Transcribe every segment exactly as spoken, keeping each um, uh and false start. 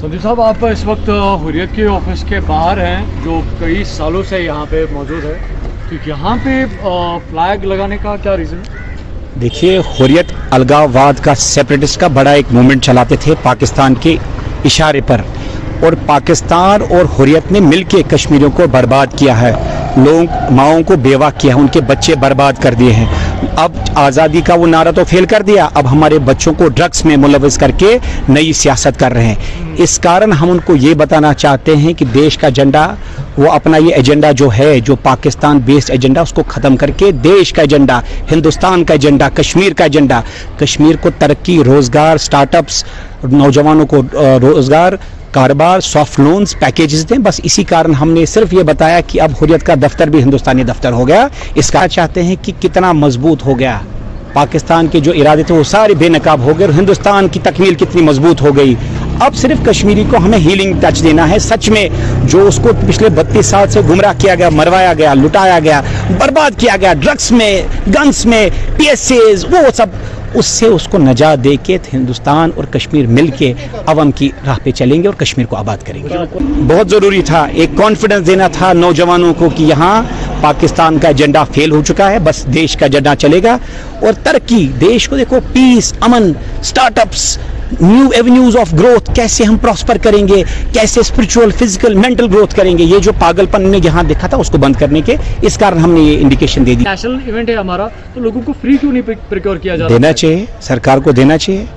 संजीव साहब, आप इस वक्त हुर्रियत के ऑफिस के बाहर हैं जो कई सालों से यहाँ पे मौजूद है, तो यहाँ पे फ्लैग लगाने का क्या रीज़न है? देखिए, हुर्रियत अलगाववाद का, सेपरेटिस्ट का बड़ा एक मूवमेंट चलाते थे पाकिस्तान के इशारे पर, और पाकिस्तान और हुर्रियत ने मिलके कश्मीरियों को बर्बाद किया है, लोग माओं को बेवा किया है, उनके बच्चे बर्बाद कर दिए हैं। अब आज़ादी का वो नारा तो फेल कर दिया, अब हमारे बच्चों को ड्रग्स में मुलविस करके नई सियासत कर रहे हैं। इस कारण हम उनको ये बताना चाहते हैं कि देश का एजेंडा, वो अपना ये एजेंडा जो है, जो पाकिस्तान बेस्ड एजेंडा, उसको ख़त्म करके देश का एजेंडा, हिंदुस्तान का एजेंडा, कश्मीर का एजेंडा, कश्मीर को तरक्की, रोज़गार, स्टार्टअप्स, नौजवानों को रोज़गार, कारोबार, सॉफ्ट लोन्स पैकेजेस दें। बस इसी कारण हमने सिर्फ ये बताया कि अब हुर्रियत का दफ्तर भी हिंदुस्तानी दफ्तर हो गया। इसका चाहते हैं कि कितना मजबूत हो गया पाकिस्तान के जो इरादे थे वो सारे बेनकाब हो गए, और हिंदुस्तान की तकमील कितनी मजबूत हो गई। अब सिर्फ कश्मीरी को हमें हीलिंग टच देना है, सच में, जो उसको पिछले बत्तीस साल से गुमराह किया गया, मरवाया गया, लुटाया गया, बर्बाद किया गया, ड्रग्स में, गन्स में, पी एस एस, वो सब, उससे उसको नजात दे के हिंदुस्तान और कश्मीर मिलके अवाम की राह पे चलेंगे और कश्मीर को आबाद करेंगे। बहुत ज़रूरी था, एक कॉन्फिडेंस देना था नौजवानों को कि यहाँ पाकिस्तान का एजेंडा फेल हो चुका है, बस देश का एजेंडा चलेगा और तरक्की, देश को देखो, पीस, अमन, startups, new avenues of growth, कैसे हम प्रॉस्पर करेंगे, कैसे स्पिरिचुअल, फिजिकल, मेंटल ग्रोथ करेंगे। ये जो पागलपन ने यहाँ देखा था उसको बंद करने के, इस कारण हमने ये इंडिकेशन दे दी। नेशनल इवेंट है हमारा, तो लोगों को फ्री क्यों नहीं प्रोक्योर किया जा रहा? देना चाहिए, सरकार को देना चाहिए,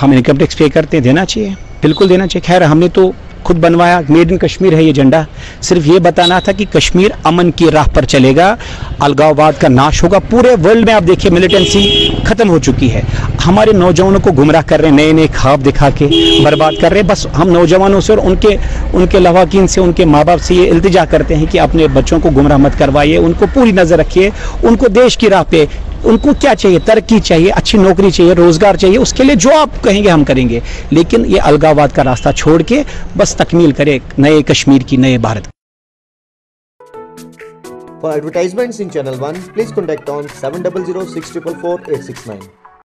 हम इनकम टैक्स पे करते हैं, देना चाहिए, बिल्कुल देना चाहिए। खैर, हमने तो खुद बनवाया, मेड इन कश्मीर है ये झंडा। सिर्फ ये बताना था कि कश्मीर अमन की राह पर चलेगा, अलगाववाद का नाश होगा। पूरे वर्ल्ड में आप देखिए मिलिटेंसी खत्म हो चुकी है, हमारे नौजवानों को गुमराह कर रहे हैं, नए नए ख्वाब दिखा के बर्बाद कर रहे हैं। बस हम नौजवानों से और उनके उनके लवाकिन से, उनके माँ बाप से ये इल्तिजा करते हैं कि अपने बच्चों को गुमराह मत करवाइए, उनको पूरी नज़र रखिए, उनको देश की राह पे, उनको क्या चाहिए, तरक्की चाहिए, अच्छी नौकरी चाहिए, रोज़गार चाहिए, उसके लिए जो आप कहेंगे हम करेंगे, लेकिन ये अलगाववाद का रास्ता छोड़ के बस तकमील करे नए कश्मीर की, नए Bharat. For advertisements in Channel one, please contact on seven zero zero six four four eight six nine.